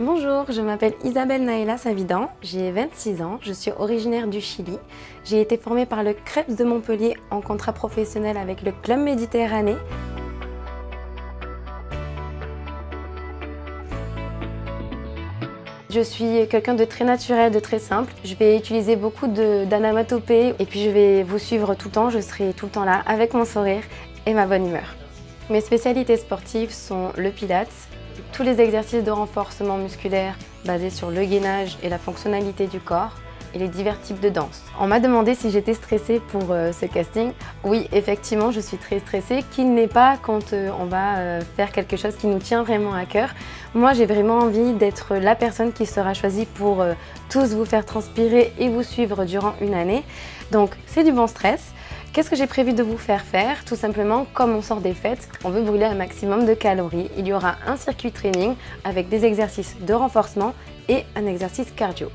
Bonjour, je m'appelle Isabelle Naëla Savidan, j'ai 26 ans, je suis originaire du Chili. J'ai été formée par le CREPS de Montpellier en contrat professionnel avec le Club Méditerranée. Je suis quelqu'un de très naturel, de très simple. Je vais utiliser beaucoup d'onomatopées et puis je vais vous suivre tout le temps, je serai tout le temps là avec mon sourire et ma bonne humeur. Mes spécialités sportives sont le pilates, tous les exercices de renforcement musculaire basés sur le gainage et la fonctionnalité du corps et les divers types de danse. On m'a demandé si j'étais stressée pour ce casting. Oui, effectivement, je suis très stressée, qu'il n'est pas quand on va faire quelque chose qui nous tient vraiment à cœur. Moi, j'ai vraiment envie d'être la personne qui sera choisie pour tous vous faire transpirer et vous suivre durant une année. Donc, c'est du bon stress. Qu'est-ce que j'ai prévu de vous faire faire? Tout simplement, comme on sort des fêtes, on veut brûler un maximum de calories. Il y aura un circuit training avec des exercices de renforcement et un exercice cardio.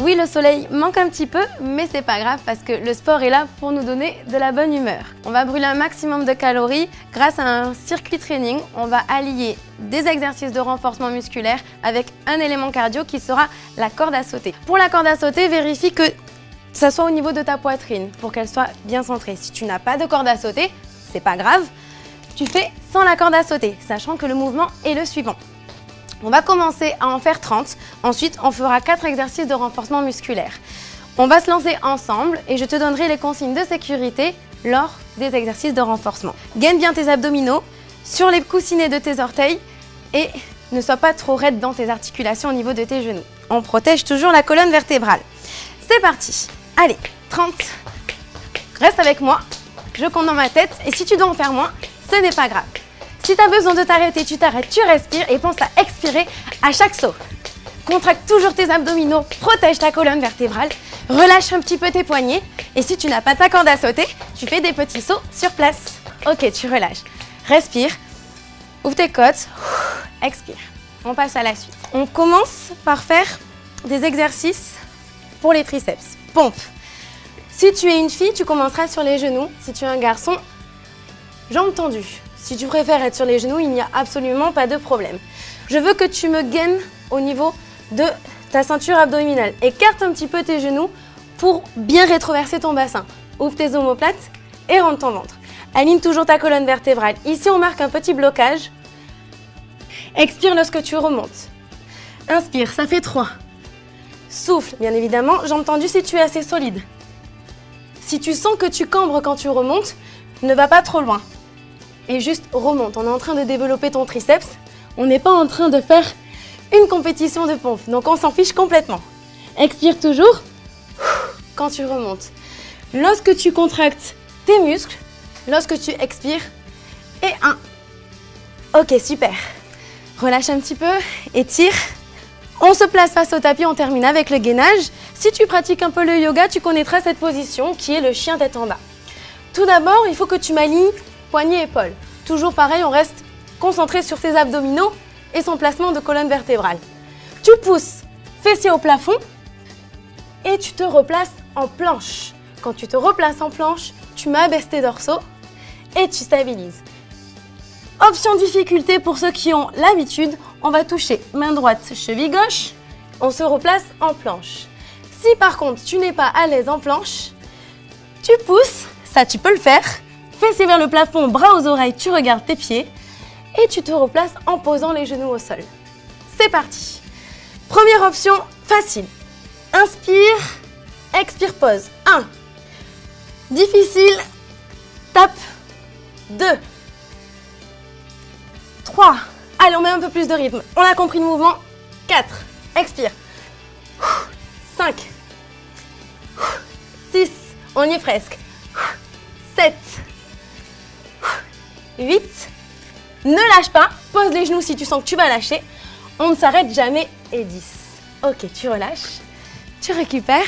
Oui, le soleil manque un petit peu, mais c'est pas grave parce que le sport est là pour nous donner de la bonne humeur. On va brûler un maximum de calories grâce à un circuit training. On va allier des exercices de renforcement musculaire avec un élément cardio qui sera la corde à sauter. Pour la corde à sauter, vérifie que ça soit au niveau de ta poitrine pour qu'elle soit bien centrée. Si tu n'as pas de corde à sauter, c'est pas grave, tu fais sans la corde à sauter, sachant que le mouvement est le suivant. On va commencer à en faire 30, ensuite on fera 4 exercices de renforcement musculaire. On va se lancer ensemble et je te donnerai les consignes de sécurité lors des exercices de renforcement. Gaine bien tes abdominaux, sur les coussinets de tes orteils et ne sois pas trop raide dans tes articulations au niveau de tes genoux. On protège toujours la colonne vertébrale. C'est parti! Allez, 30, reste avec moi, je compte dans ma tête et si tu dois en faire moins, ce n'est pas grave. Si tu as besoin de t'arrêter, tu t'arrêtes, tu respires et pense à expirer à chaque saut. Contracte toujours tes abdominaux, protège ta colonne vertébrale, relâche un petit peu tes poignets et si tu n'as pas ta corde à sauter, tu fais des petits sauts sur place. Ok, tu relâches, respire, ouvre tes côtes, expire. On passe à la suite. On commence par faire des exercices pour les triceps. Pompe. Si tu es une fille, tu commenceras sur les genoux. Si tu es un garçon, jambes tendues. Si tu préfères être sur les genoux, il n'y a absolument pas de problème. Je veux que tu me gaines au niveau de ta ceinture abdominale. Écarte un petit peu tes genoux pour bien rétroverser ton bassin. Ouvre tes omoplates et rentre ton ventre. Aligne toujours ta colonne vertébrale. Ici, on marque un petit blocage. Expire lorsque tu remontes. Inspire, ça fait 3. Souffle, bien évidemment, jambes tendues si tu es assez solide. Si tu sens que tu cambres quand tu remontes, ne va pas trop loin. Et juste remonte, on est en train de développer ton triceps, on n'est pas en train de faire une compétition de pompe, donc on s'en fiche complètement. Expire toujours quand tu remontes. Lorsque tu contractes tes muscles, lorsque tu expires, et 1. Ok, super. Relâche un petit peu, étire. On se place face au tapis, on termine avec le gainage. Si tu pratiques un peu le yoga, tu connaîtras cette position qui est le chien tête en bas. Tout d'abord, il faut que tu m'alignes poignets, épaules. Toujours pareil, on reste concentré sur ses abdominaux et son placement de colonne vertébrale. Tu pousses, fessier au plafond et tu te replaces en planche. Quand tu te replaces en planche, tu m'abaisses tes dorsaux et tu stabilises. Option difficulté pour ceux qui ont l'habitude, on va toucher main droite, cheville gauche, on se replace en planche. Si par contre tu n'es pas à l'aise en planche, tu pousses, ça tu peux le faire, fessiers vers le plafond, bras aux oreilles, tu regardes tes pieds et tu te replaces en posant les genoux au sol. C'est parti! Première option facile, inspire, expire, pause, 1, difficile, tape, 2, 3, allez, on met un peu plus de rythme. On a compris le mouvement. 4. Expire. 5. 6. On y est presque. 7. 8. Ne lâche pas. Pose les genoux si tu sens que tu vas lâcher. On ne s'arrête jamais. Et 10. Ok, tu relâches. Tu récupères.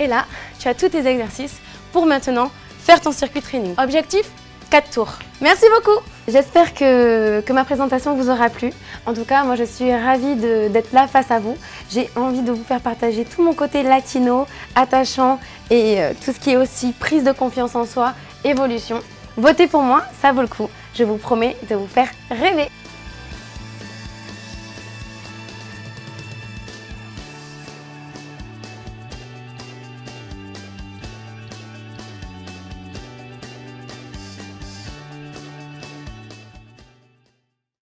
Et là, tu as tous tes exercices pour maintenant faire ton circuit training. Objectif? 4 tours. Merci beaucoup. J'espère que ma présentation vous aura plu. En tout cas, moi je suis ravie d'être là face à vous. J'ai envie de vous faire partager tout mon côté latino, attachant et tout ce qui est aussi prise de confiance en soi, évolution. Votez pour moi, ça vaut le coup. Je vous promets de vous faire rêver.